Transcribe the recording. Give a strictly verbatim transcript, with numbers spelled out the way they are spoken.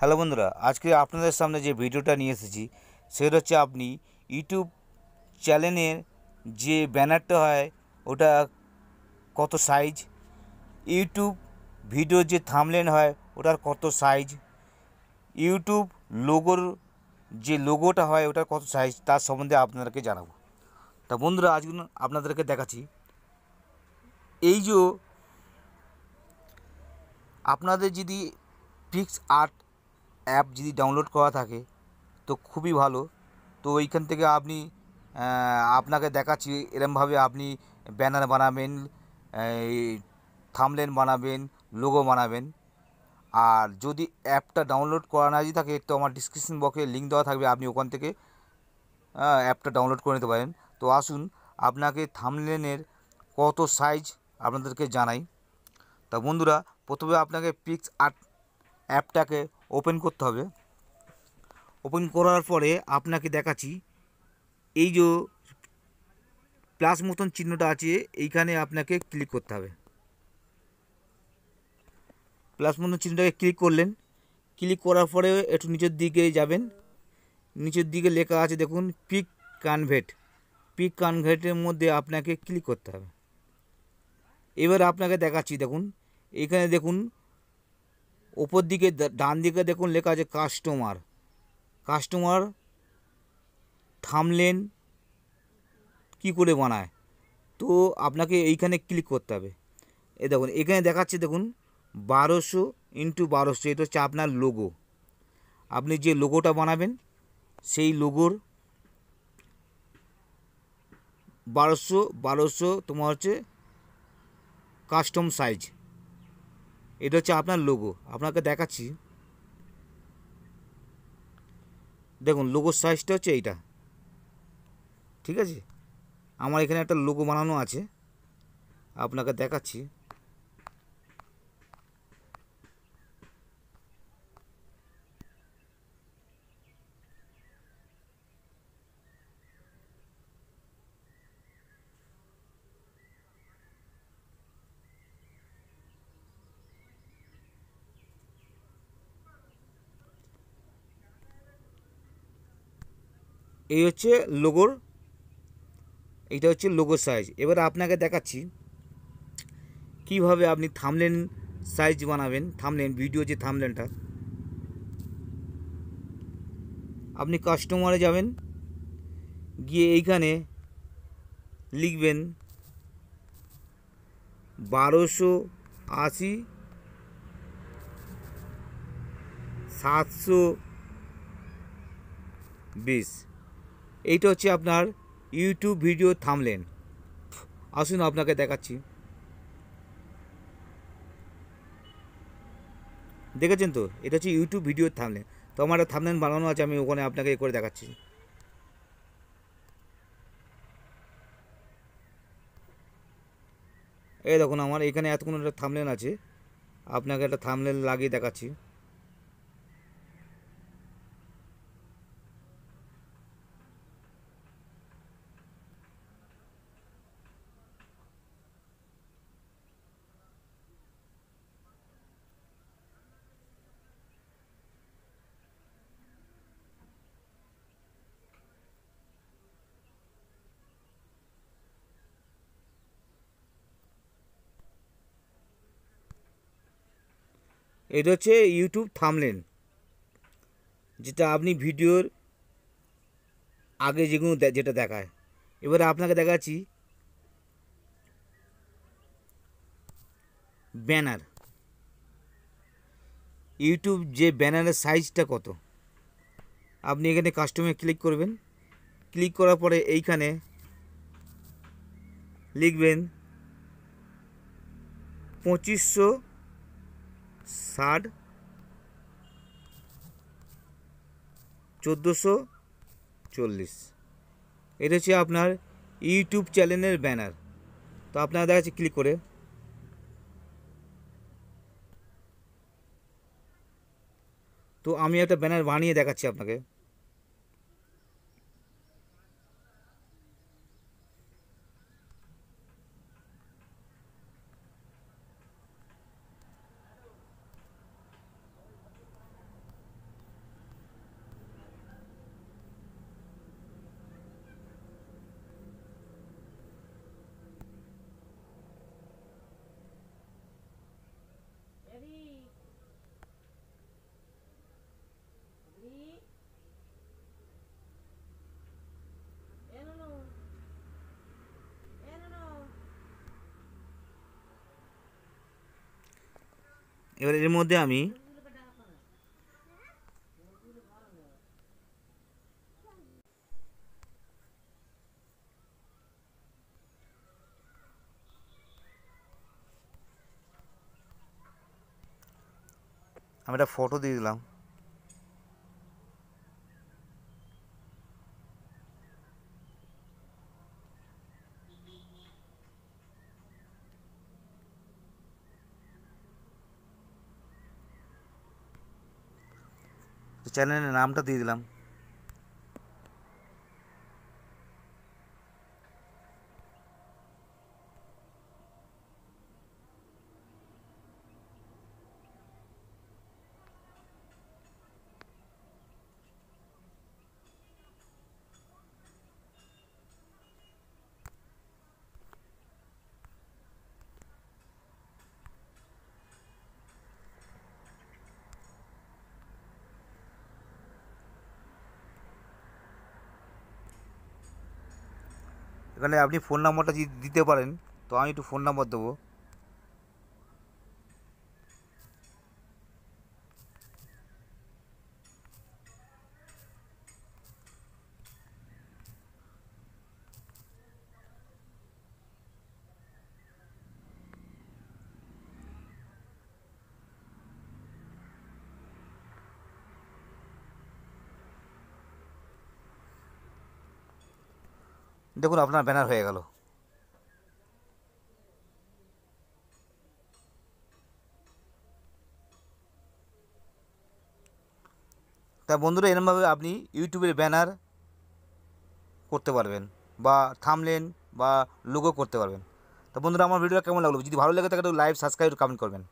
Hello বন্ধুরা, আজকে আপনাদের সামনে যে ভিডিওটা নিয়ে এসেছি সেটা হচ্ছে আপনি ইউটিউব চ্যানেলের যে ব্যানারটা হয় ওটা কত সাইজ, ইউটিউব ভিডিও যে থাম্বনেল হয় ওটার কত সাইজ, ইউটিউব লোগোর যে লোগোটা হয় ওটার কত সাইজ, তার সম্বন্ধে আপনাদেরকে জানাবো। তা বন্ধুরা আজকে আপনাদেরকে দেখাচ্ছি এই যে আপনাদের যদি PicsArt অ্যাপ যদি ডাউনলোড করা থাকে তো খুবই ভালো। তো ওইখান থেকে আপনি আপনাকে দেখাচ্ছি এরমভাবে আপনি ব্যানার বানাবেন, থাম্বনেল বানাবেন, লোগো বানাবেন। আর যদি অ্যাপটা ডাউনলোড করা না যদি থাকে তো আমার ডিসক্রিপশন বক্সে লিঙ্ক দেওয়া থাকবে, আপনি ওখান থেকে অ্যাপটা ডাউনলোড করে নিতে পারেন। তো আসুন আপনাকে থাম্বনেলের কত সাইজ আপনাদেরকে জানাই। তা বন্ধুরা প্রথমে আপনাকে PicsArt অ্যাপটাকে ওপেন করতে হবে। ওপেন করার পরে আপনাকে দেখাচ্ছি এই যে প্লাস মতন চিহ্নটা আছে এইখানে আপনাকে ক্লিক করতে হবে। প্লাস মতন চিহ্নটাকে ক্লিক করলেন, ক্লিক করার পরে একটু নিচের দিকে যাবেন, নিচের দিকে লেখা আছে দেখুন পিক কনভার্ট, পিক কনভার্টের মধ্যে আপনাকে ক্লিক করতে হবে। এবার আপনাকে দেখাচ্ছি দেখুন এখানে দেখুন ওপর দিকে ডান দিকে দেখুন লেখা আছে কাস্টমার, কাস্টমার থাম্বনেল কি করে বানায় তো আপনাকে এইখানে ক্লিক করতে হবে। এ দেখুন এখানে দেখাচ্ছে দেখুন বারোশো ইন্টু বারোশো এটা হচ্ছে আপনার লোগো। আপনি যে লোগোটা বানাবেন সেই লোগোর বারোশো বারোশো তোমার হচ্ছে কাস্টম সাইজ, এটা হচ্ছে আপনার লোগো। আপনাকে দেখাচ্ছি দেখুন লোগোর সাইজটা হচ্ছে এইটা, ঠিক আছে। আমার এখানে একটা লোগো বানানো আছে, আপনাকে দেখাচ্ছি। এই হচ্ছে লোগোর, এটা হচ্ছে লোগো সাইজ। এবার আপনাকে দেখাচ্ছি কিভাবে আপনি থাম্বনেল সাইজ বানাবেন, থাম্বনেল ভিডিও যে থাম্বনেলটা। আপনি কাস্টমারে যাবেন, গিয়ে এইখানে লিখবেন বারোশো আশি সাতশো বিশ, এইটা হচ্ছে আপনার ইউটিউব ভিডিও থাম্বনেল। আসুন আপনাকে দেখাচ্ছি, দেখেছেন তো এটা হচ্ছে ইউটিউব ভিডিও থাম্বনেল। তো আমার একটা থাম্বনেল বানানো আছে, আমি ওখানে আপনাকে এ করে দেখাচ্ছি। এই দেখুন আমার এখানে এতক্ষণ একটা থাম্বনেল আছে, আপনাকে একটা থাম্বনেল লাগিয়ে দেখাচ্ছি। এটা হচ্ছে ইউটিউব থাম্বনেল, যেটা আপনি ভিডিওর আগে যেগুলো যেটা দেখায়। এবারে আপনাকে দেখাচ্ছি ব্যানার, ইউটিউব যে ব্যানারের সাইজটা কত। আপনি এখানে কাস্টমে ক্লিক করবেন, ক্লিক করার পরে এইখানে লিখবেন পঁচিশশো ষাট চোদ্দোশো চল্লিশ, এটা হচ্ছে আপনার ইউটিউব চ্যানেলের ব্যানার। তো আপনারা দেখাচ্ছি ক্লিক করে, তো আমি একটা ব্যানার বানিয়ে দেখাচ্ছি আপনাকে। এবার এর মধ্যে আমি আমি একটা ফটো দিয়ে দিলাম। तो चैनल नाम दिए दिल এখানে আপনি ফোন নাম্বারটা দিতে পারেন। তো আমি একটু ফোন নাম্বার দেবো। देखो अपना बैनर हो गया। तो बंधुरा एरम भाव अपनी यूट्यूब बैनर करते पारबेन बा थामलेन बा लोगो करते पारबेन। तो बंधुरा आमार भिडियो केमन लागलो, जो भालो लागे थाके लाइक सबसक्राइब कमेंट करबेन।